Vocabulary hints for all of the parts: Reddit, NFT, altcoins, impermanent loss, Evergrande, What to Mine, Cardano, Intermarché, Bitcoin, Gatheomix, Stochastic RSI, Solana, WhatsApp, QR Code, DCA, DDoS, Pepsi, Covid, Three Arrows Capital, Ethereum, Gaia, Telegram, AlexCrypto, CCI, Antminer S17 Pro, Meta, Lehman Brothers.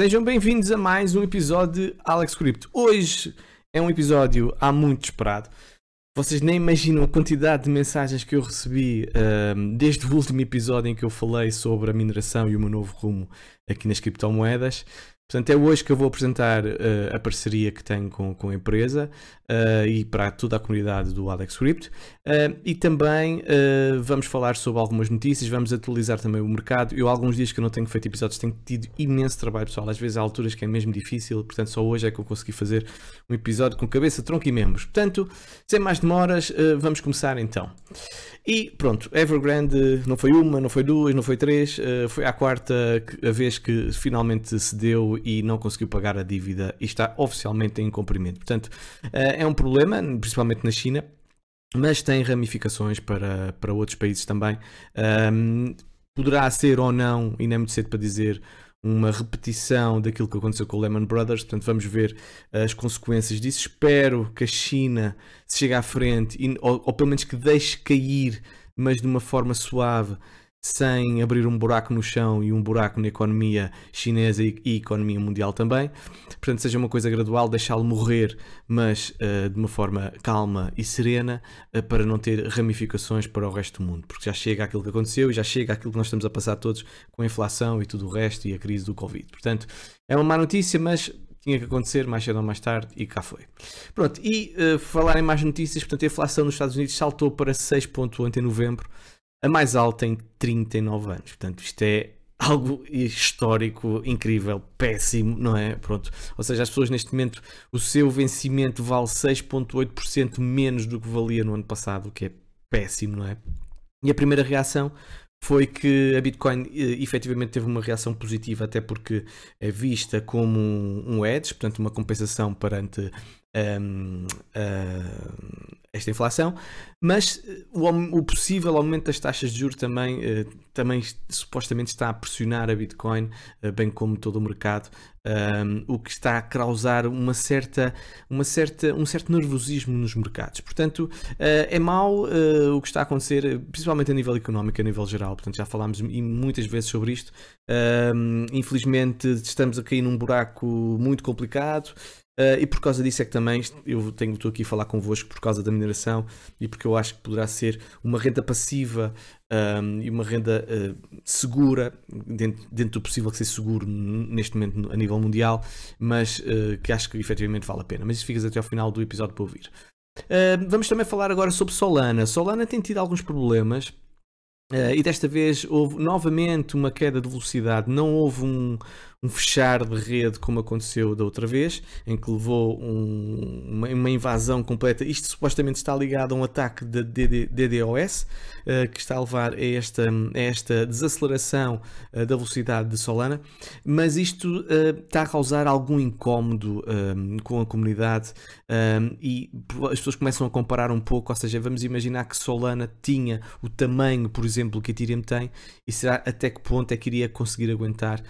Sejam bem-vindos a mais um episódio de AlexCrypto. Hoje é um episódio há muito esperado. Vocês nem imaginam a quantidade de mensagens que eu recebi desde o último episódio em que eu falei sobre a mineração e o meu novo rumo aqui nas criptomoedas. Portanto, é hoje que eu vou apresentar a parceria que tenho com a empresa e para toda a comunidade do AlexCrypto. E também vamos falar sobre algumas notícias, vamos atualizar também o mercado. Eu, alguns dias que eu não tenho feito episódios, tenho tido imenso trabalho, pessoal. Às vezes há alturas que é mesmo difícil, portanto, só hoje é que eu consegui fazer um episódio com cabeça, tronco e membros. Portanto, sem mais demoras, vamos começar então. E pronto, Evergrande não foi uma, não foi duas, não foi três, foi a quarta vez que finalmente cedeu e não conseguiu pagar a dívida e está oficialmente em incumprimento. Portanto, é um problema, principalmente na China, mas tem ramificações para outros países também. Poderá ser ou não, e não é muito cedo para dizer, uma repetição daquilo que aconteceu com o Lehman Brothers. Portanto, vamos ver as consequências disso. Espero que a China se chegue à frente, ou pelo menos que deixe cair, mas de uma forma suave, sem abrir um buraco no chão e um buraco na economia chinesa e economia mundial também. Portanto, seja uma coisa gradual, deixá-lo morrer, mas de uma forma calma e serena, para não ter ramificações para o resto do mundo, porque já chega aquilo que aconteceu e já chega aquilo que nós estamos a passar todos com a inflação e tudo o resto e a crise do Covid. Portanto, é uma má notícia, mas tinha que acontecer mais cedo ou mais tarde e cá foi. Pronto, e falar em mais notícias, portanto, a inflação nos Estados Unidos saltou para 6,8 em novembro, a mais alta em 39 anos. Portanto, isto é algo histórico, incrível, péssimo, não é? Pronto. Ou seja, as pessoas neste momento, o seu vencimento vale 6,8% menos do que valia no ano passado, o que é péssimo, não é? E a primeira reação foi que a Bitcoin efetivamente teve uma reação positiva, até porque é vista como um hedge, portanto uma compensação perante esta inflação, mas o possível aumento das taxas de juros também supostamente está a pressionar a Bitcoin, bem como todo o mercado, o que está a causar um certo nervosismo nos mercados. Portanto, é mau o que está a acontecer, principalmente a nível económico, a nível geral. Portanto, já falámos muitas vezes sobre isto. Infelizmente estamos a cair num buraco muito complicado. E por causa disso é que também eu estou aqui a falar convosco, por causa da mineração e porque eu acho que poderá ser uma renda passiva e uma renda segura, dentro do possível, que seja seguro neste momento a nível mundial, mas que acho que efetivamente vale a pena. Mas isso ficas até ao final do episódio para ouvir. Vamos também falar agora sobre Solana. Solana tem tido alguns problemas. E desta vez houve novamente uma queda de velocidade, não houve um fechar de rede como aconteceu da outra vez, em que levou uma invasão completa. Isto supostamente está ligado a um ataque de DDoS, que está a levar a esta desaceleração da velocidade de Solana, mas isto está a causar algum incómodo com a comunidade, e as pessoas começam a comparar um pouco. Ou seja, vamos imaginar que Solana tinha o tamanho, por exemplo, que Ethereum tem, e será até que ponto é que iria conseguir aguentar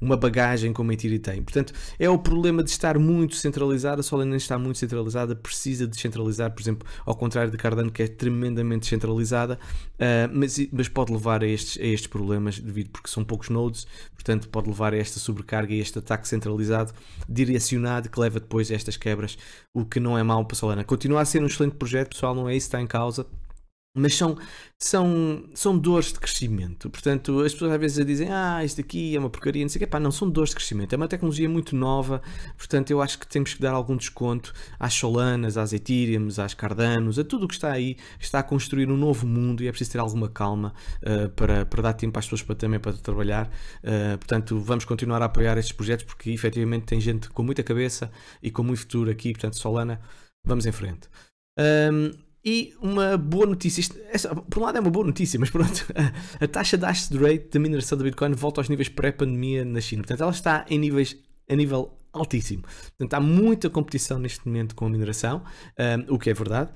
uma bagagem como a Ethereum tem. Portanto, é o problema de estar muito centralizada. A Solana está muito centralizada, precisa descentralizar, por exemplo, ao contrário de Cardano, que é tremendamente centralizada, mas pode levar a estes problemas, devido porque são poucos nodes. Portanto, pode levar a esta sobrecarga e este ataque centralizado, direcionado, que leva depois a estas quebras, o que não é mau para a Solana. Continua a ser um excelente projeto, pessoal, não é isso que está em causa, mas são dores de crescimento. Portanto, as pessoas às vezes dizem, isto aqui é uma porcaria, não sei o quê. Pá, não, são dores de crescimento, é uma tecnologia muito nova. Portanto, eu acho que temos que dar algum desconto às Solanas, às Ethereums, às Cardanos, a tudo o que está aí, está a construir um novo mundo, e é preciso ter alguma calma para dar tempo às pessoas também para trabalhar. Portanto, vamos continuar a apoiar estes projetos, porque efetivamente tem gente com muita cabeça e com muito futuro aqui. Portanto, Solana, vamos em frente. E uma boa notícia, por um lado é uma boa notícia, mas pronto, a taxa de hash rate da mineração da Bitcoin volta aos níveis pré-pandemia na China. Portanto, ela está em níveis a nível altíssimo. Portanto, há muita competição neste momento com a mineração, o que é verdade,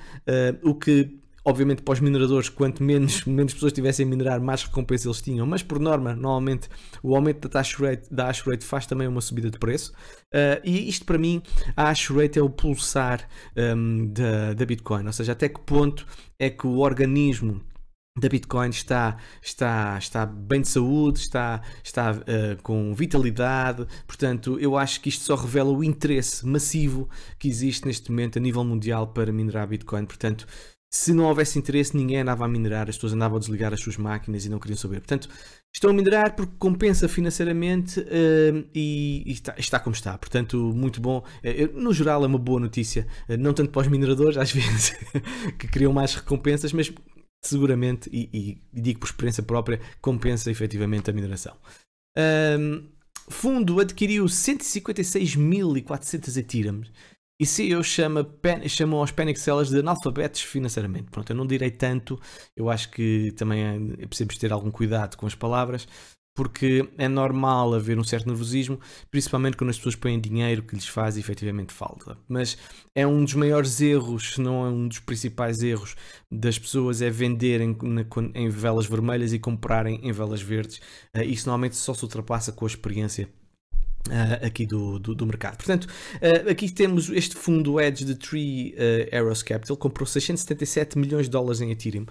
o que obviamente para os mineradores, quanto menos pessoas tivessem a minerar, mais recompensa eles tinham, mas por norma, normalmente o aumento da hash rate faz também uma subida de preço, e isto para mim, a hash rate é o pulsar da Bitcoin. Ou seja, até que ponto é que o organismo da Bitcoin está bem de saúde, está com vitalidade. Portanto, eu acho que isto só revela o interesse massivo que existe neste momento a nível mundial para minerar Bitcoin. Portanto, se não houvesse interesse, ninguém andava a minerar, as pessoas andavam a desligar as suas máquinas e não queriam saber. Portanto, estão a minerar porque compensa financeiramente e está como está. Portanto, muito bom. No geral, é uma boa notícia. Não tanto para os mineradores, às vezes, que criam mais recompensas, mas seguramente, e digo por experiência própria, compensa efetivamente a mineração. Fundo adquiriu 156.400 Ethereum e CEO chamam aos panic sellers de analfabetos financeiramente. Pronto, eu não direi tanto, eu acho que também é preciso ter algum cuidado com as palavras, porque é normal haver um certo nervosismo, principalmente quando as pessoas põem dinheiro que lhes faz efetivamente falta. Mas é um dos maiores erros, se não é um dos principais erros das pessoas, é venderem em velas vermelhas e comprarem em velas verdes. Isso normalmente só se ultrapassa com a experiência aqui do mercado. Portanto, aqui temos este fundo Edge de Three Arrows Capital, comprou 677 milhões de dólares em Ethereum.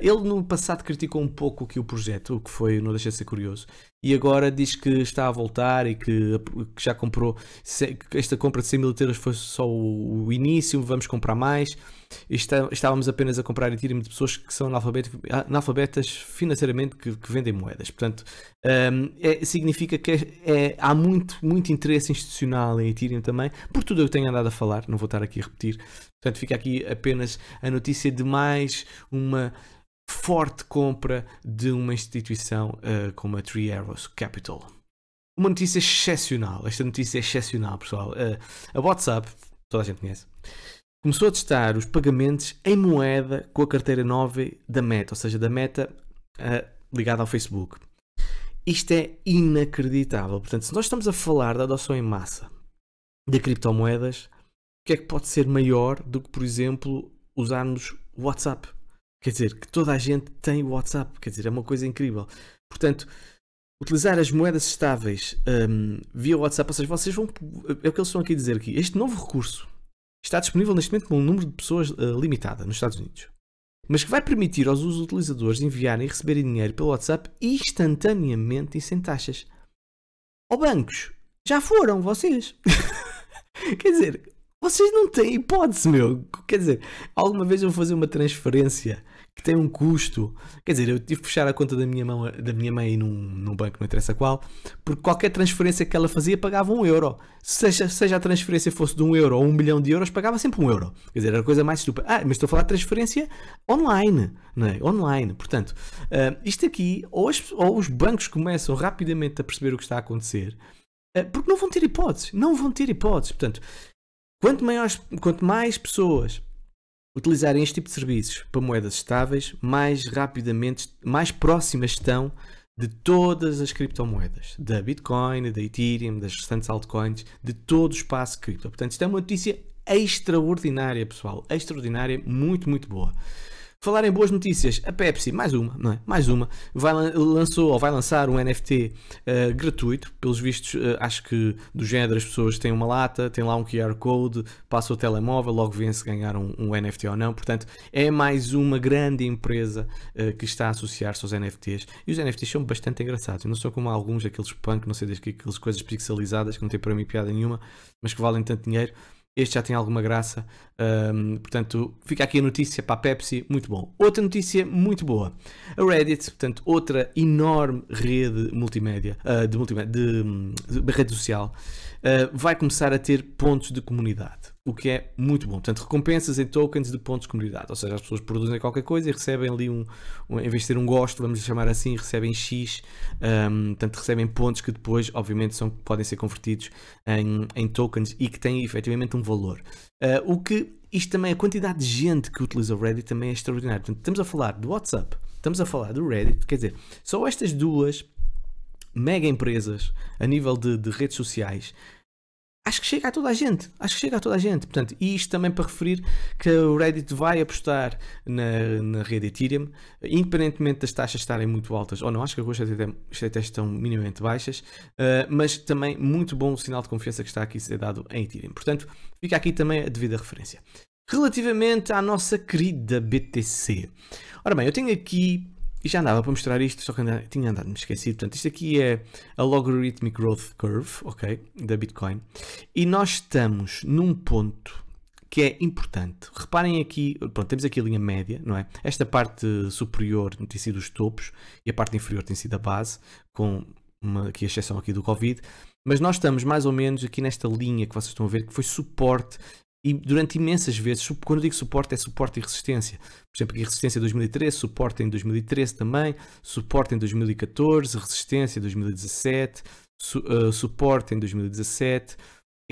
Ele no passado criticou um pouco aqui o projeto, o que foi, não deixa de ser curioso, e agora diz que está a voltar e que já comprou, esta compra de 100 mil Ethereum foi só o início, vamos comprar mais. Estávamos apenas a comprar Ethereum de pessoas que são analfabetas financeiramente, que vendem moedas. Portanto, significa que há muito interesse institucional em Ethereum também, por tudo eu tenho andado a falar, não vou estar aqui a repetir. Portanto, fica aqui apenas a notícia de mais uma forte compra de uma instituição como a Three Arrows Capital. Uma notícia excepcional, esta notícia é excepcional, pessoal. A WhatsApp, toda a gente conhece, começou a testar os pagamentos em moeda com a carteira nova da Meta, ou seja, da Meta ligada ao Facebook. Isto é inacreditável. Portanto, se nós estamos a falar da adoção em massa de criptomoedas, o que é que pode ser maior do que, por exemplo, usarmos o WhatsApp? Quer dizer, que toda a gente tem o WhatsApp. Quer dizer, é uma coisa incrível. Portanto, utilizar as moedas estáveis via WhatsApp, ou seja, vocês vão... É o que eles estão aqui a dizer aqui. Este novo recurso está disponível neste momento para um número de pessoas limitada nos Estados Unidos, mas que vai permitir aos utilizadores enviarem e receberem dinheiro pelo WhatsApp instantaneamente e sem taxas. Ó bancos, já foram vocês? Quer dizer, vocês não têm hipótese, meu. Quer dizer, alguma vez eu vou fazer uma transferência que tem um custo. Quer dizer, eu tive que fechar a conta da minha mãe num banco, não interessa qual, porque qualquer transferência que ela fazia pagava €1. Seja a transferência fosse de €1 ou €1 milhão, pagava sempre €1. Quer dizer, era a coisa mais estúpida. Ah, mas estou a falar de transferência online, não é? Online. Portanto, isto aqui, ou os bancos começam rapidamente a perceber o que está a acontecer, porque não vão ter hipóteses. Não vão ter hipóteses. Portanto, quanto mais pessoas utilizarem este tipo de serviços para moedas estáveis, mais rapidamente, mais próximas estão de todas as criptomoedas, da Bitcoin, da Ethereum, das restantes altcoins, de todo o espaço cripto. Portanto, isto é uma notícia extraordinária, pessoal, extraordinária, muito, muito boa. Falar em boas notícias, a Pepsi, mais uma, vai lançar um NFT gratuito, pelos vistos, acho que do género, as pessoas têm uma lata, têm lá um QR Code, passam o telemóvel, logo vêem se ganhar um NFT ou não. Portanto, é mais uma grande empresa que está a associar-se aos NFTs, e os NFTs são bastante engraçados, não são como alguns, aqueles punk, não sei das que, aquelas coisas pixelizadas que não têm para mim piada nenhuma, mas que valem tanto dinheiro. Este já tem alguma graça, portanto, fica aqui a notícia para a Pepsi, muito bom. Outra notícia muito boa, a Reddit, portanto, outra enorme rede de rede social, vai começar a ter pontos de comunidade, o que é muito bom. Portanto, recompensas em tokens de pontos de comunidade, ou seja, as pessoas produzem qualquer coisa e recebem ali em vez de ter um gosto, vamos chamar assim, recebem X, portanto, recebem pontos que depois, obviamente, podem ser convertidos em tokens e que têm, efetivamente, um valor. Isto também, a quantidade de gente que utiliza o Reddit também é extraordinária. Portanto, estamos a falar do WhatsApp, estamos a falar do Reddit, quer dizer, só estas duas mega empresas a nível de redes sociais, acho que chega a toda a gente, portanto, e isto também para referir que o Reddit vai apostar na rede Ethereum, independentemente das taxas estarem muito altas ou não, acho que agora até estão minimamente baixas, mas também muito bom o sinal de confiança que está aqui a ser dado em Ethereum. Portanto, fica aqui também a devida referência. Relativamente à nossa querida BTC, ora bem, eu tenho aqui E já andava para mostrar isto, só que tinha andado, me esqueci. Portanto, isto aqui é a Logarithmic Growth Curve, ok? Da Bitcoin. E nós estamos num ponto que é importante. Reparem aqui, pronto, temos aqui a linha média, não é? Esta parte superior tem sido os topos e a parte inferior tem sido a base, com uma aqui, exceção aqui do Covid. Mas nós estamos mais ou menos aqui nesta linha que vocês estão a ver, que foi suporte. E durante imensas vezes, quando eu digo suporte, é suporte e resistência. Por exemplo, aqui resistência em 2013, suporte em 2013 também, suporte em 2014, resistência em 2017, suporte em 2017,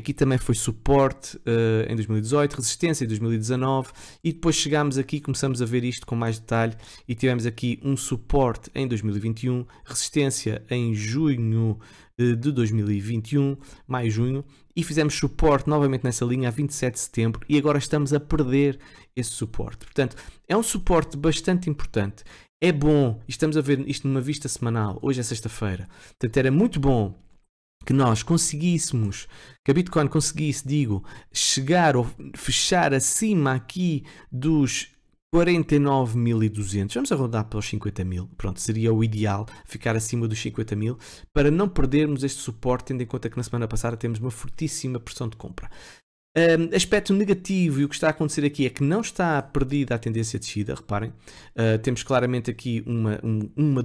aqui também foi suporte em 2018, resistência em 2019, e depois chegámos aqui, começamos a ver isto com mais detalhe, e tivemos aqui um suporte em 2021, resistência em junho de 2021, maio-junho, e fizemos suporte novamente nessa linha a 27 de setembro, e agora estamos a perder esse suporte. Portanto, é um suporte bastante importante. É bom, estamos a ver isto numa vista semanal, hoje é sexta-feira, portanto era muito bom que nós conseguíssemos, que a Bitcoin conseguisse, digo, chegar ou fechar acima aqui dos 49.200, vamos arredondar para os 50.000, pronto, seria o ideal ficar acima dos 50.000 para não perdermos este suporte, tendo em conta que na semana passada temos uma fortíssima pressão de compra. Aspecto negativo, e o que está a acontecer aqui é que não está perdida a tendência de descida, reparem, temos claramente aqui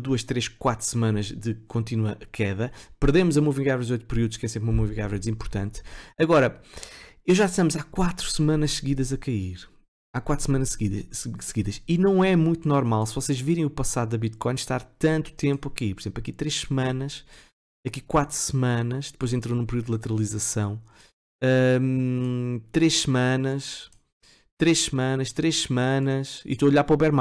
duas, três, quatro semanas de contínua queda, perdemos a Moving Average de 8 períodos, que é sempre uma Moving Average importante. Agora, já estamos há 4 semanas seguidas a cair, há 4 semanas seguidas, e não é muito normal, se vocês virem o passado da Bitcoin, estar tanto tempo a cair, por exemplo, aqui 3 semanas, aqui 4 semanas, depois entrou num período de lateralização, 3 semanas, e estou a olhar para o bear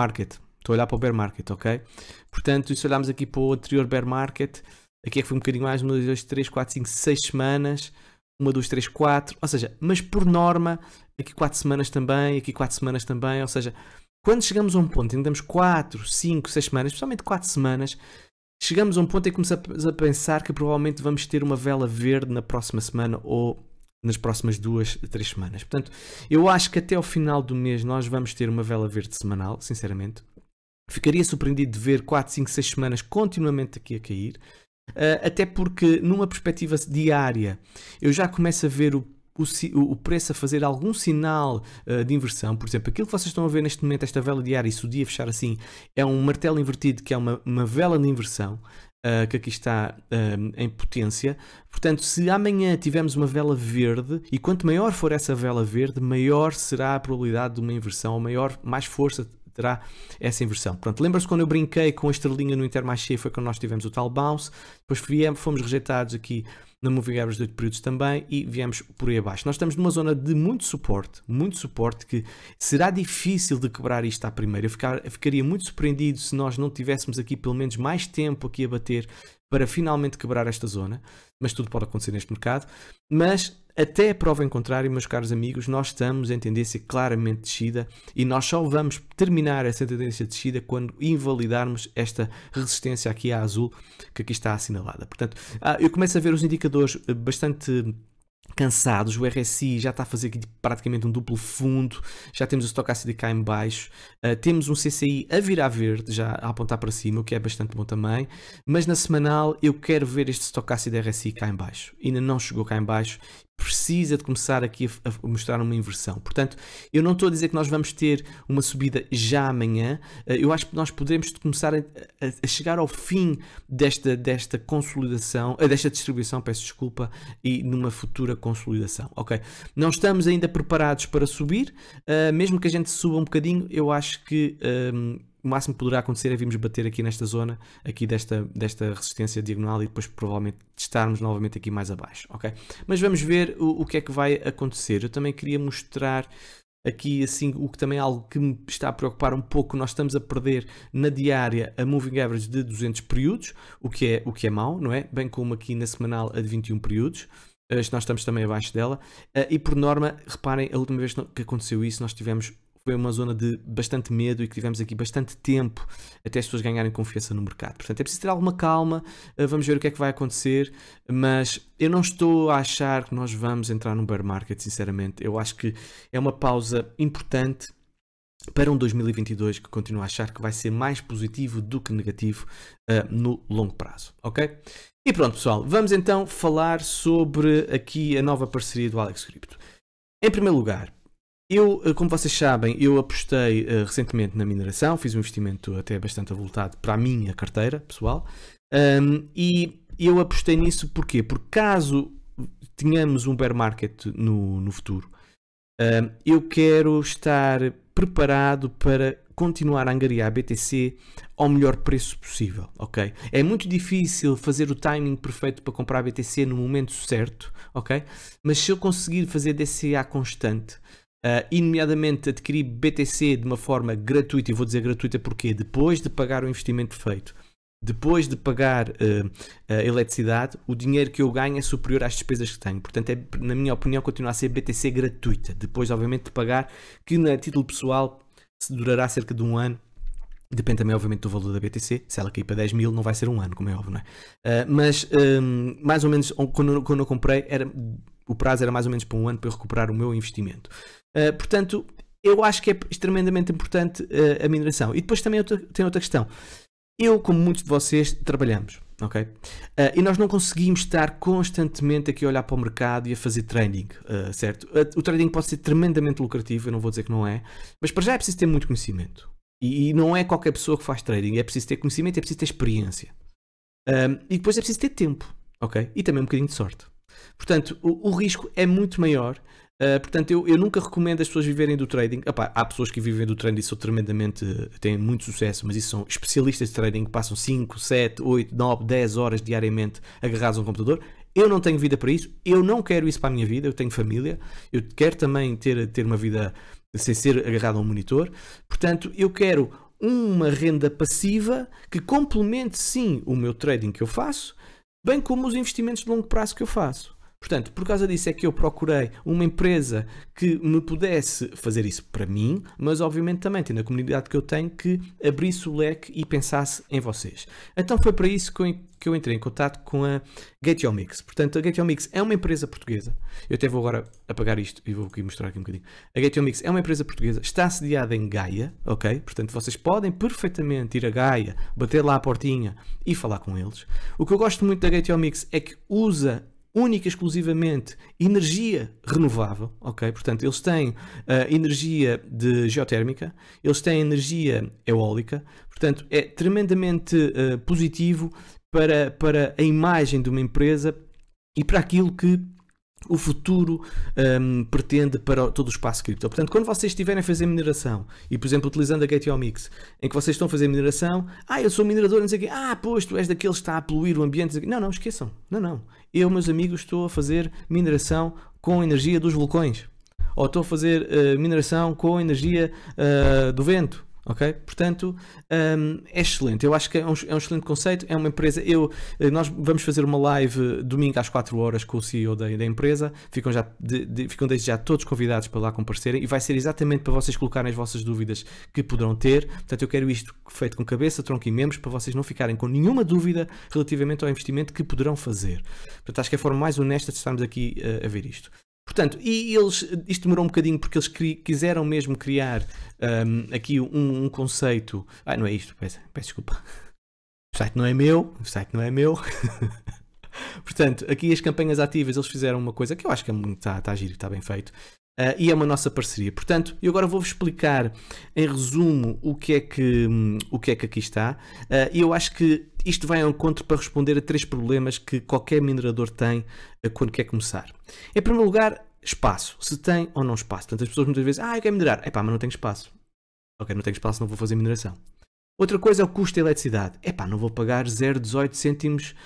market, ok? Portanto, se olharmos aqui para o anterior bear market, aqui é que foi um bocadinho mais, 1, 2, 3, 4, 5, 6 semanas, 1, 2, 3, 4, ou seja, mas por norma, aqui 4 semanas também, aqui 4 semanas também, ou seja, quando chegamos a um ponto em que damos 4, 5, 6 semanas, especialmente 4 semanas, chegamos a um ponto em que começamos a pensar que provavelmente vamos ter uma vela verde na próxima semana ou nas próximas 2 a 3 semanas. Portanto, eu acho que até ao final do mês nós vamos ter uma vela verde semanal, sinceramente. Ficaria surpreendido de ver 4, 5, 6 semanas continuamente aqui a cair, até porque numa perspectiva diária eu já começo a ver o preço a fazer algum sinal de inversão. Por exemplo, aquilo que vocês estão a ver neste momento, esta vela diária, e se o dia fechar assim, é um martelo invertido, que é uma vela de inversão, que aqui está em potência. Portanto, se amanhã tivermos uma vela verde, e quanto maior for essa vela verde, maior será a probabilidade de uma inversão, ou maior, mais força terá essa inversão. Portanto, lembra-se quando eu brinquei com a estrelinha no Intermarché, foi quando nós tivemos o tal bounce, depois fomos rejeitados aqui na Moving Average de 8 períodos também, e viemos por aí abaixo. Nós estamos numa zona de muito suporte, que será difícil de quebrar isto à primeira. Eu ficaria muito surpreendido se nós não tivéssemos aqui pelo menos mais tempo aqui a bater para finalmente quebrar esta zona, mas tudo pode acontecer neste mercado. Mas até a prova em contrário, meus caros amigos, nós estamos em tendência claramente descida, e nós só vamos terminar essa tendência descida quando invalidarmos esta resistência aqui à azul, que aqui está assinalada. Portanto, eu começo a ver os indicadores bastante cansados, o RSI já está a fazer aqui praticamente um duplo fundo, já temos o Stochastic cá em baixo, temos um CCI a virar verde, já a apontar para cima, o que é bastante bom também, mas na semanal eu quero ver este Stochastic RSI cá em baixo, ainda não chegou cá em baixo, precisa de começar aqui a mostrar uma inversão. Portanto, eu não estou a dizer que nós vamos ter uma subida já amanhã, eu acho que nós podemos começar a chegar ao fim desta consolidação, desta distribuição, peço desculpa, e numa futura consolidação, ok? Não estamos ainda preparados para subir, mesmo que a gente suba um bocadinho, eu acho que o máximo que poderá acontecer é virmos bater aqui nesta zona, aqui desta resistência diagonal, e depois provavelmente estarmos novamente aqui mais abaixo, ok? Mas vamos ver o que é que vai acontecer. Eu também queria mostrar aqui assim, o que também é algo que me está a preocupar um pouco. Nós estamos a perder na diária a Moving Average de 200 períodos, o que é mau, não é? Bem como aqui na semanal a de 21 períodos. Nós estamos também abaixo dela. E por norma, reparem, a última vez que aconteceu isso, nós tivemos... foi uma zona de bastante medo e que tivemos aqui bastante tempo até as pessoas ganharem confiança no mercado. Portanto, é preciso ter alguma calma, vamos ver o que é que vai acontecer, mas eu não estou a achar que nós vamos entrar num bear market, sinceramente. Eu acho que é uma pausa importante, para um 2022 que continuo a achar que vai ser mais positivo do que negativo no longo prazo, ok? E pronto, pessoal, vamos então falar sobre aqui a nova parceria do AlexCrypto. Em primeiro lugar, eu, como vocês sabem, eu apostei recentemente na mineração, fiz um investimento até bastante avultado para a minha carteira pessoal, e eu apostei nisso porquê? Porque caso tenhamos um bear market no futuro, eu quero estar preparado para continuar a angariar BTC ao melhor preço possível, ok? É muito difícil fazer o timing perfeito para comprar BTC no momento certo, ok? Mas se eu conseguir fazer DCA constante, nomeadamente adquirir BTC de uma forma gratuita, e vou dizer gratuita porque depois de pagar o investimento feito, depois de pagar a eletricidade, o dinheiro que eu ganho é superior às despesas que tenho. Portanto, é, na minha opinião, continua a ser BTC gratuita. Depois, obviamente, de pagar, que na título pessoal se durará cerca de um ano. Depende também, obviamente, do valor da BTC. Se ela cair para 10 mil, não vai ser um ano, como é óbvio, não é? Mas, mais ou menos, quando eu comprei, o prazo era mais ou menos para um ano para eu recuperar o meu investimento. Portanto, eu acho que é extremamente importante a mineração. E depois também tem outra questão. Eu, como muitos de vocês, trabalhamos, ok? E nós não conseguimos estar constantemente aqui a olhar para o mercado e a fazer trading, certo? O trading pode ser tremendamente lucrativo, eu não vou dizer que não é, mas para já é preciso ter muito conhecimento. E não é qualquer pessoa que faz trading, é preciso ter conhecimento, é preciso ter experiência. E depois é preciso ter tempo, ok? E também um bocadinho de sorte. Portanto, o risco é muito maior. Portanto, eu nunca recomendo as pessoas viverem do trading. Epá, há pessoas que vivem do trading e são tremendamente, têm muito sucesso, mas isso são especialistas de trading que passam 5, 7, 8, 9, 10 horas diariamente agarrados a um computador. Eu não tenho vida para isso, eu não quero isso para a minha vida, eu tenho família, eu quero também ter uma vida sem ser agarrado a um monitor. Portanto, eu quero uma renda passiva que complemente sim o meu trading que eu faço, bem como os investimentos de longo prazo que eu faço. Portanto, por causa disso é que eu procurei uma empresa que me pudesse fazer isso para mim, mas obviamente também tendo a comunidade que eu tenho que abrisse o leque e pensasse em vocês. Então foi para isso que eu entrei em contato com a Gatheomix. Portanto, a Gatheomix é uma empresa portuguesa. Eu até vou agora apagar isto e vou aqui mostrar aqui um bocadinho. A Gatheomix é uma empresa portuguesa, está sediada em Gaia, ok? Portanto, vocês podem perfeitamente ir a Gaia, bater lá à portinha e falar com eles. O que eu gosto muito da Gatheomix é que usa única e exclusivamente energia renovável, ok? Portanto, eles têm energia de geotérmica, eles têm energia eólica, portanto, é tremendamente positivo para a imagem de uma empresa e para aquilo que o futuro pretende para todo o espaço cripto. Portanto, quando vocês estiverem a fazer mineração e, por exemplo, utilizando a Gatheomix, em que vocês estão a fazer mineração, eu sou minerador, não sei o quê, pois tu és daqueles que está a poluir o ambiente, não, esqueçam, não, eu, meus amigos, estou a fazer mineração com energia dos vulcões, ou estou a fazer mineração com energia do vento. Okay? Portanto, é excelente. Eu acho que é um excelente conceito. É uma empresa. Nós vamos fazer uma live domingo às 4 horas com o CEO da empresa. Ficam desde já todos convidados para lá comparecerem e vai ser exatamente para vocês colocarem as vossas dúvidas que poderão ter. Portanto, eu quero isto feito com cabeça, tronco e membros para vocês não ficarem com nenhuma dúvida relativamente ao investimento que poderão fazer. Portanto, acho que é a forma mais honesta de estarmos aqui a ver isto. Portanto, isto demorou um bocadinho porque eles quiseram mesmo criar aqui um conceito. Não é isto, peço desculpa. O site não é meu. Portanto, aqui as campanhas ativas eles fizeram uma coisa que eu acho que está giro, está bem feito. E é uma nossa parceria. Portanto, eu agora vou-vos explicar em resumo o que é que aqui está. Eu acho que isto vai ao encontro para responder a 3 problemas que qualquer minerador tem quando quer começar. Em primeiro lugar, espaço. Se tem ou não espaço. Portanto, as pessoas muitas vezes, eu quero minerar. Mas não tenho espaço. Ok, não tenho espaço, não vou fazer mineração. Outra coisa é o custo da eletricidade. Não vou pagar 0,18 cêntimos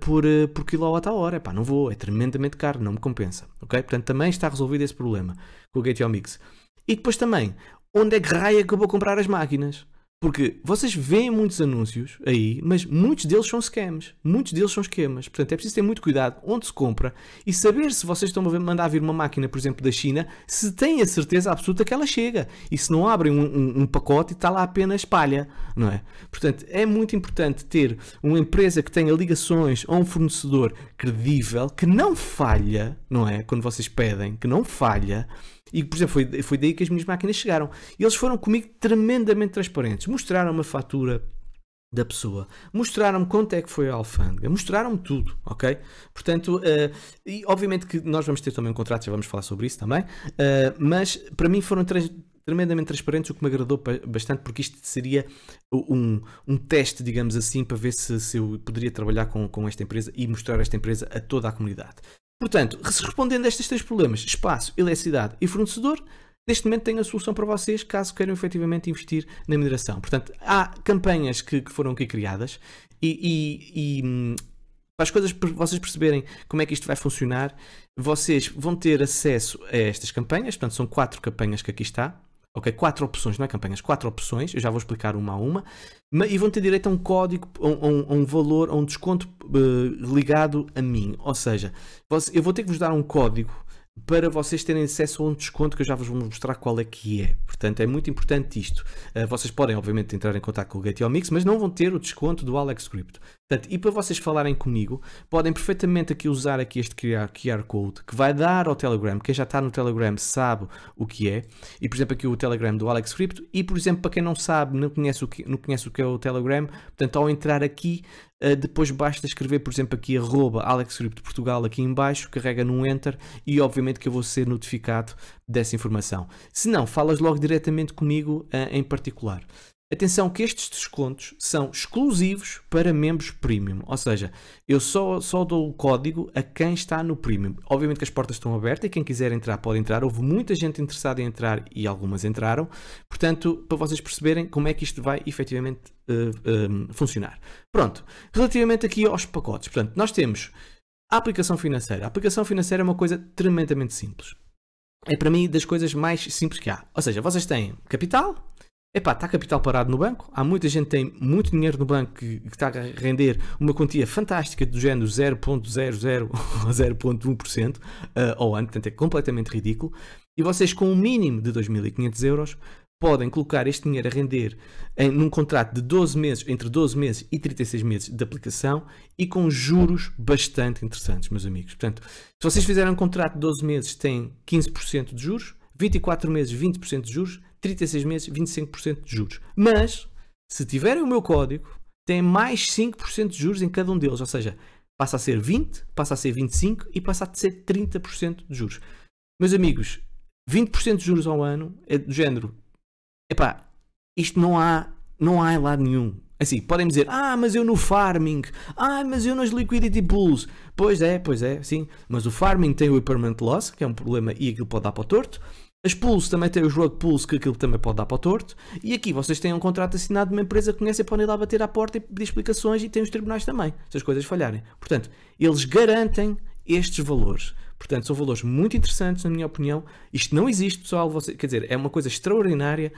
por kWh. Não vou, é tremendamente caro, não me compensa. Okay? Portanto, também está resolvido esse problema com o Gatheomix. E depois também, onde é que raia que eu vou comprar as máquinas? Porque vocês veem muitos anúncios aí, mas muitos deles são scams, muitos deles são esquemas. Portanto, é preciso ter muito cuidado onde se compra e saber se vocês estão a mandar vir uma máquina, por exemplo, da China, se têm a certeza absoluta que ela chega e se não abrem um pacote e está lá apenas palha, não é? Portanto, é muito importante ter uma empresa que tenha ligações a um fornecedor credível, que não falha, não é? Quando vocês pedem, que não falha. E, por exemplo, foi daí que as minhas máquinas chegaram. E eles foram comigo tremendamente transparentes. Mostraram-me a fatura da pessoa, mostraram-me quanto é que foi a alfândega, mostraram-me tudo, ok? Portanto, e obviamente que nós vamos ter também um contrato, já vamos falar sobre isso também, mas para mim foram tremendamente transparentes, o que me agradou bastante, porque isto seria um teste, digamos assim, para ver se eu poderia trabalhar com esta empresa e mostrar esta empresa a toda a comunidade. Portanto, respondendo a estes três problemas, espaço, eletricidade e fornecedor, neste momento tenho a solução para vocês, caso queiram efetivamente investir na mineração. Portanto, há campanhas que foram aqui criadas e para as coisas, para vocês perceberem como é que isto vai funcionar, vocês vão ter acesso a estas campanhas. Portanto, são 4 campanhas que aqui está. Ok, 4 opções, não é campanhas, 4 opções, eu já vou explicar uma a uma, e vão ter direito a um código, a um valor, a um desconto ligado a mim, ou seja, eu vou ter que vos dar um código para vocês terem acesso a um desconto que eu já vos vou mostrar qual é que é. Portanto, é muito importante isto. Vocês podem, obviamente, entrar em contato com o Gatheomix, mas não vão ter o desconto do AlexCrypto. Portanto, e para vocês falarem comigo, podem perfeitamente aqui usar aqui este QR Code, que vai dar ao Telegram. Quem já está no Telegram sabe o que é. E, por exemplo, aqui o Telegram do AlexCrypto. E, por exemplo, para quem não sabe, não conhece o que é o Telegram, portanto, ao entrar aqui, depois basta escrever, por exemplo, aqui @AlexCryptoPortugal aqui em baixo, carrega no Enter e, obviamente, que eu vou ser notificado dessa informação. Se não, falas logo diretamente comigo em particular. Atenção que estes descontos são exclusivos para membros Premium, ou seja, eu só dou o código a quem está no Premium. Obviamente que as portas estão abertas e quem quiser entrar pode entrar, houve muita gente interessada em entrar e algumas entraram, portanto, para vocês perceberem como é que isto vai efetivamente funcionar. Pronto, relativamente aqui aos pacotes, portanto, nós temos a aplicação financeira. A aplicação financeira é uma coisa tremendamente simples, é para mim das coisas mais simples que há, ou seja, vocês têm capital. Epá, está capital parado no banco, há muita gente que tem muito dinheiro no banco que está a render uma quantia fantástica do género 0.00 ou 0.1% ao ano, portanto é completamente ridículo, e vocês com um mínimo de 2.500 euros podem colocar este dinheiro a render num contrato de 12 meses, entre 12 meses e 36 meses de aplicação e com juros bastante interessantes, meus amigos. Portanto, se vocês fizerem um contrato de 12 meses tem 15% de juros, 24 meses 20% de juros, 36 meses, 25% de juros. Mas, se tiverem o meu código, tem mais 5% de juros em cada um deles. Ou seja, passa a ser 20, passa a ser 25 e passa a ser 30% de juros. Meus amigos, 20% de juros ao ano é do género. Epá, isto não há em lado nenhum. Assim, podem dizer, mas eu no farming, mas eu nos liquidity pools. Pois é, sim. Mas o farming tem o impermanent loss, que é um problema e aquilo pode dar para o torto. As pools também têm os rug pools, que aquilo também pode dar para o torto. E aqui vocês têm um contrato assinado de uma empresa que conhecem, podem ir lá bater à porta e pedir explicações, e têm os tribunais também, se as coisas falharem. Portanto, eles garantem estes valores. Portanto, são valores muito interessantes, na minha opinião. Isto não existe, pessoal. Quer dizer, é uma coisa extraordinária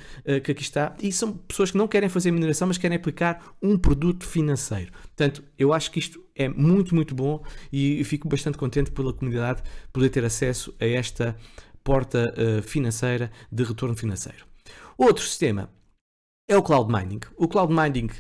que aqui está. E são pessoas que não querem fazer mineração, mas querem aplicar um produto financeiro. Portanto, eu acho que isto é muito, muito bom e fico bastante contente pela comunidade poder ter acesso a esta porta financeira, de retorno financeiro. Outro sistema é o cloud mining. O cloud mining,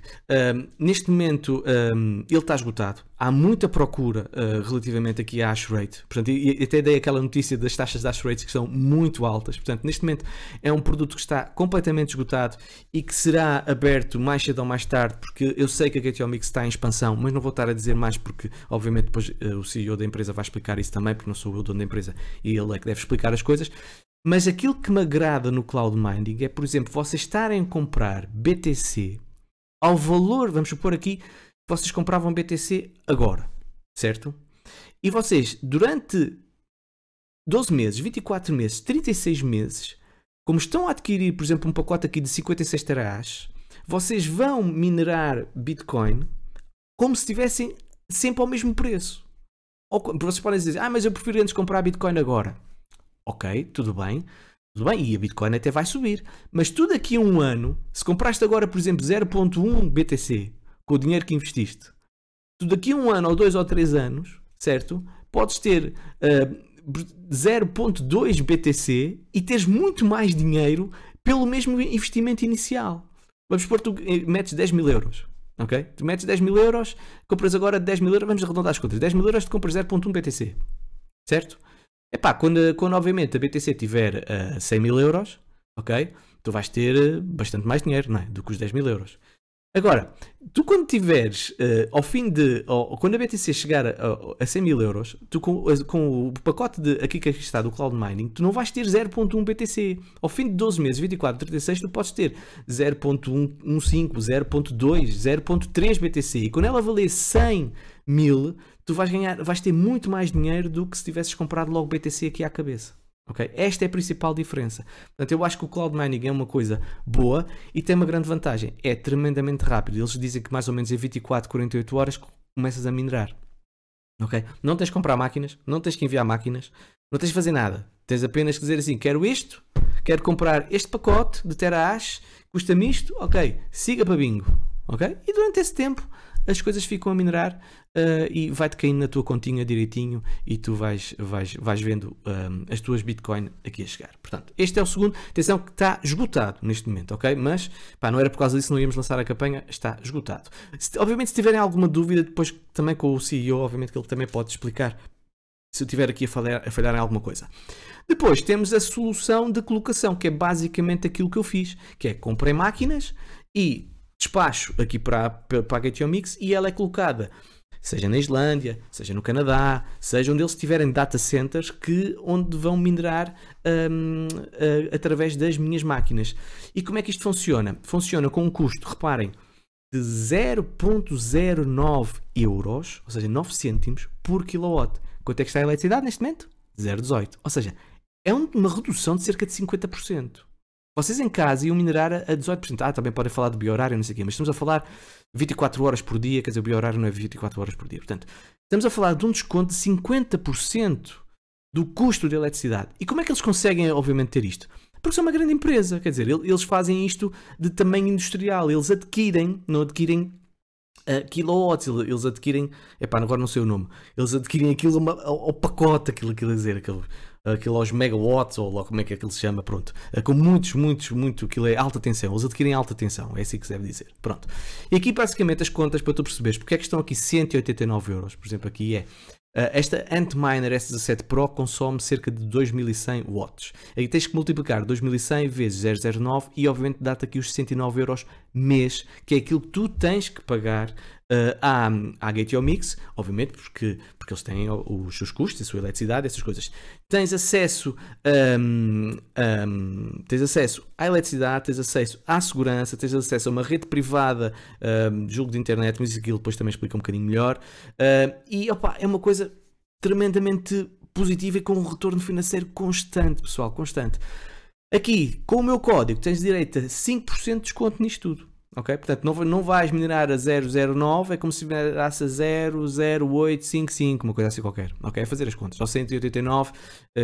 neste momento, ele está esgotado. Há muita procura relativamente aqui à hash rate. Portanto, e até dei aquela notícia das taxas de hash rates que são muito altas. Portanto, neste momento é um produto que está completamente esgotado e que será aberto mais cedo ou mais tarde, porque eu sei que a Gatheomix está em expansão, mas não vou estar a dizer mais porque, obviamente, depois o CEO da empresa vai explicar isso também, porque não sou eu o dono da empresa e ele é que deve explicar as coisas. Mas aquilo que me agrada no cloud mining é, por exemplo, vocês estarem a comprar BTC ao valor, vamos supor aqui, vocês compravam BTC agora, certo? E vocês, durante 12 meses, 24 meses, 36 meses, como estão a adquirir, por exemplo, um pacote aqui de 56 terahash, vocês vão minerar Bitcoin como se estivessem sempre ao mesmo preço. Ou vocês podem dizer, mas eu prefiro antes comprar Bitcoin agora. Ok, tudo bem, e a Bitcoin até vai subir, mas tu daqui a um ano, se compraste agora, por exemplo, 0.1 BTC, com o dinheiro que investiste, tu daqui a um ano, ou 2 ou 3 anos, certo, podes ter 0.2 BTC e teres muito mais dinheiro pelo mesmo investimento inicial. Vamos supor que tu metes 10 mil euros, Ok? Tu metes 10 mil euros, compras agora 10 mil euros, vamos arredondar as contas, 10 mil euros, te compras 0.1 BTC, certo? Epá, quando obviamente a BTC tiver 100 mil euros, ok? Tu vais ter bastante mais dinheiro, não é? Do que os 10 mil euros. Agora, tu quando tiveres, ao fim de, quando a BTC chegar a 100 mil euros, tu com o pacote de aqui que está do Cloud Mining, tu não vais ter 0.1 BTC. Ao fim de 12 meses, 24, 36, tu podes ter 0.15, 0.2, 0.3 BTC. E quando ela valer 100 mil, tu vais ter muito mais dinheiro do que se tivesses comprado logo BTC aqui à cabeça. Okay? Esta é a principal diferença. Portanto, eu acho que o Cloud Mining é uma coisa boa e tem uma grande vantagem. É tremendamente rápido. Eles dizem que mais ou menos em 24, 48 horas começas a minerar. Okay? Não tens que comprar máquinas, não tens que enviar máquinas, não tens que fazer nada. Tens apenas que dizer assim, quero isto, quero comprar este pacote de terahash, custa-me isto, ok, siga para bingo. Okay? E durante esse tempo as coisas ficam a minerar e vai-te caindo na tua continha direitinho e tu vais vendo as tuas Bitcoin aqui a chegar. Portanto, este é o segundo. Atenção que está esgotado neste momento, ok? Mas, pá, não era por causa disso, não íamos lançar a campanha, está esgotado. Obviamente, se tiverem alguma dúvida, depois também com o CEO, obviamente que ele também pode explicar se eu estiver aqui a falhar em alguma coisa. Depois temos a solução de colocação, que é basicamente aquilo que eu fiz, que é comprei máquinas e despacho aqui para a Gatheomix e ela é colocada, seja na Islândia, seja no Canadá, seja onde eles tiverem data centers onde vão minerar através das minhas máquinas. E como é que isto funciona? Funciona com um custo, reparem, de 0.09 euros, ou seja, 9 cêntimos por kilowatt. Quanto é que está a eletricidade neste momento? 0.18. Ou seja, é uma redução de cerca de 50%. Vocês em casa iam minerar a 18%. Ah, também podem falar de biohorário, não sei o quê, mas estamos a falar 24 horas por dia, quer dizer, o biohorário não é 24 horas por dia. Portanto, estamos a falar de um desconto de 50% do custo de eletricidade. E como é que eles conseguem, obviamente, ter isto? Porque são uma grande empresa, quer dizer, eles fazem isto de tamanho industrial, eles adquirem, não adquirem kilowatts, eles adquirem, epá, agora não sei o nome, eles adquirem aquilo ao pacote, aquilo a dizer, aquilo aos megawatts, ou lá como é que aquilo se chama, pronto, com muito, aquilo é alta tensão, eles adquirem alta tensão, é assim que se deve dizer, pronto. E aqui basicamente as contas para tu perceberes, porque é que estão aqui 189 euros, por exemplo, aqui é, esta Antminer S17 Pro consome cerca de 2100 watts, aí tens que multiplicar 2100 vezes 009 e obviamente dá-te aqui os 109 euros mês, que é aquilo que tu tens que pagar à Gatheomix, obviamente, porque eles têm os seus custos, a sua eletricidade, essas coisas. Tens acesso à eletricidade, tens acesso à segurança, tens acesso a uma rede privada, jogo de internet, mas aquilo depois também explica um bocadinho melhor. E opa, é uma coisa tremendamente positiva e com um retorno financeiro constante, pessoal, constante. Aqui, com o meu código, tens direito a 5% de desconto nisto tudo. Okay? Portanto, não vais minerar a 009, é como se minerasse a 00855, uma coisa assim qualquer. Okay? É fazer as contas. Ou 189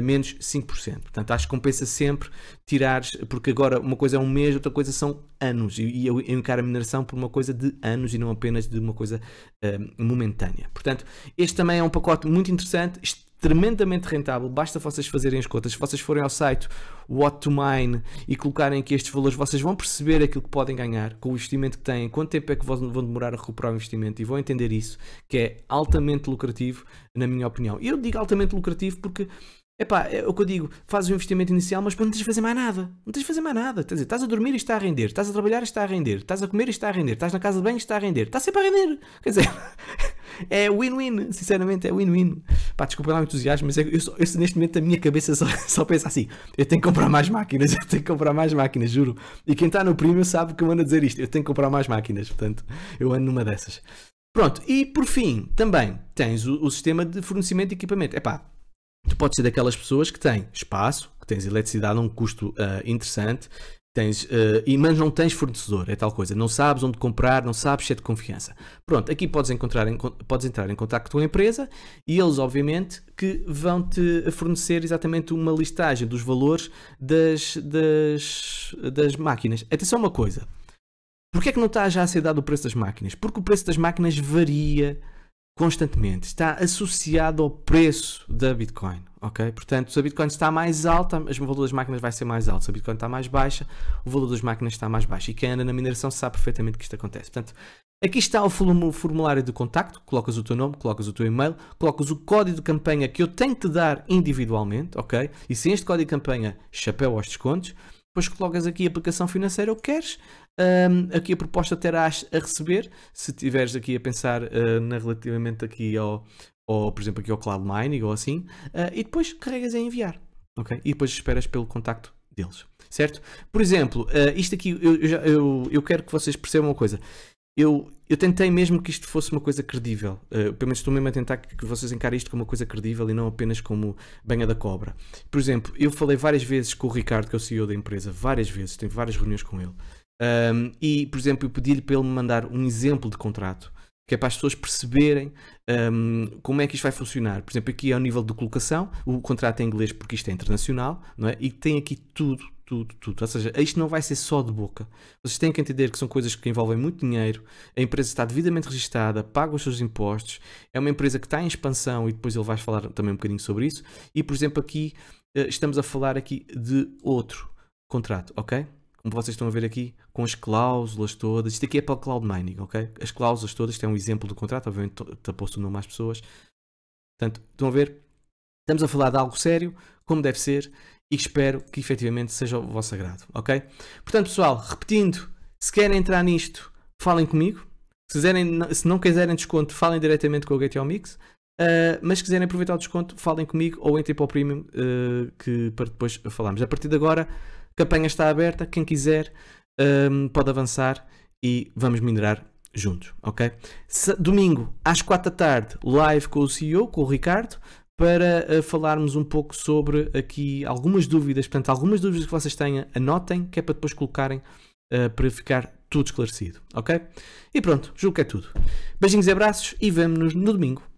menos 5%. Portanto, acho que compensa sempre tirares, porque agora uma coisa é um mês, outra coisa são anos. E eu encaro a mineração por uma coisa de anos e não apenas de uma coisa momentânea. Portanto, este também é um pacote muito interessante, tremendamente rentável, basta vocês fazerem as contas. Se vocês forem ao site What to Mine e colocarem aqui estes valores, vocês vão perceber aquilo que podem ganhar com o investimento que têm, quanto tempo é que vão demorar a recuperar o investimento e vão entender isso, que é altamente lucrativo, na minha opinião. E eu digo altamente lucrativo porque, epá, é o que eu digo, fazes o investimento inicial, mas não tens de fazer mais nada, não tens de fazer mais nada, quer dizer, estás a dormir e está a render, estás a trabalhar e está a render, estás a comer e está a render, estás na casa de banho e está a render, está sempre a render, quer dizer... É win-win, sinceramente é win-win. Pá, desculpa lá o entusiasmo, mas eu neste momento a minha cabeça só pensa assim, eu tenho que comprar mais máquinas, eu tenho que comprar mais máquinas, juro. E quem está no premium sabe que eu ando a dizer isto, eu tenho que comprar mais máquinas, portanto, eu ando numa dessas. Pronto, e por fim, também tens o sistema de fornecimento de equipamento. Epá, tu podes ser daquelas pessoas que têm espaço, que tens eletricidade a um custo interessante, mas não tens fornecedor, é tal coisa, não sabes onde comprar, não sabes se é de confiança. Pronto, aqui podes entrar em contacto com a empresa e eles obviamente que vão-te fornecer exatamente uma listagem dos valores das máquinas. Atenção uma coisa, porque é que não está já a ser dado o preço das máquinas? Porque o preço das máquinas varia constantemente, está associado ao preço da Bitcoin, ok? Portanto, se a Bitcoin está mais alta, o valor das máquinas vai ser mais alto. Se a Bitcoin está mais baixa, o valor das máquinas está mais baixo. E quem anda na mineração sabe perfeitamente que isto acontece. Portanto, aqui está o formulário de contacto, colocas o teu nome, colocas o teu e-mail, colocas o código de campanha que eu tenho que dar individualmente, ok? E sem este código de campanha, chapéu aos descontos. Depois colocas aqui a aplicação financeira, o que queres, aqui a proposta terás a receber, se tiveres aqui a pensar relativamente aqui ao, por exemplo, aqui ao cloud mining ou assim, e depois carregas em enviar, ok? E depois esperas pelo contacto deles, certo? Por exemplo, isto aqui, eu quero que vocês percebam uma coisa, eu tentei mesmo que isto fosse uma coisa credível, pelo menos estou mesmo a tentar que vocês encarem isto como uma coisa credível e não apenas como banha da cobra. Por exemplo, eu falei várias vezes com o Ricardo, que é o CEO da empresa, várias vezes, tenho várias reuniões com ele, e por exemplo eu pedi-lhe para ele me mandar um exemplo de contrato, que é para as pessoas perceberem como é que isto vai funcionar. Por exemplo, aqui é o nível de colocação, o contrato é em inglês porque isto é internacional, não é? E tem aqui tudo. Tudo. Ou seja, isto não vai ser só de boca. Vocês têm que entender que são coisas que envolvem muito dinheiro, a empresa está devidamente registada, paga os seus impostos, é uma empresa que está em expansão e depois ele vai falar também um bocadinho sobre isso. E, por exemplo, aqui estamos a falar aqui de outro contrato, ok? Como vocês estão a ver aqui, com as cláusulas todas, isto aqui é para o cloud mining, ok? As cláusulas todas, isto é um exemplo do contrato, obviamente está posto o nome às pessoas. Portanto, estão a ver? Estamos a falar de algo sério, como deve ser, e espero que efetivamente seja o vosso agrado, ok? Portanto, pessoal, repetindo, se querem entrar nisto, falem comigo. Se não quiserem desconto, falem diretamente com o Gatheomix. Mas se quiserem aproveitar o desconto, falem comigo ou entrem para o Premium, para depois falarmos. A partir de agora, a campanha está aberta, quem quiser pode avançar e vamos minerar juntos, ok? Domingo, às 4 da tarde, live com o CEO, com o Ricardo, para falarmos um pouco sobre aqui algumas dúvidas. Portanto, algumas dúvidas que vocês tenham, anotem, que é para depois colocarem, para ficar tudo esclarecido, ok? E pronto, julgo que é tudo. Beijinhos e abraços e vemo-nos no domingo.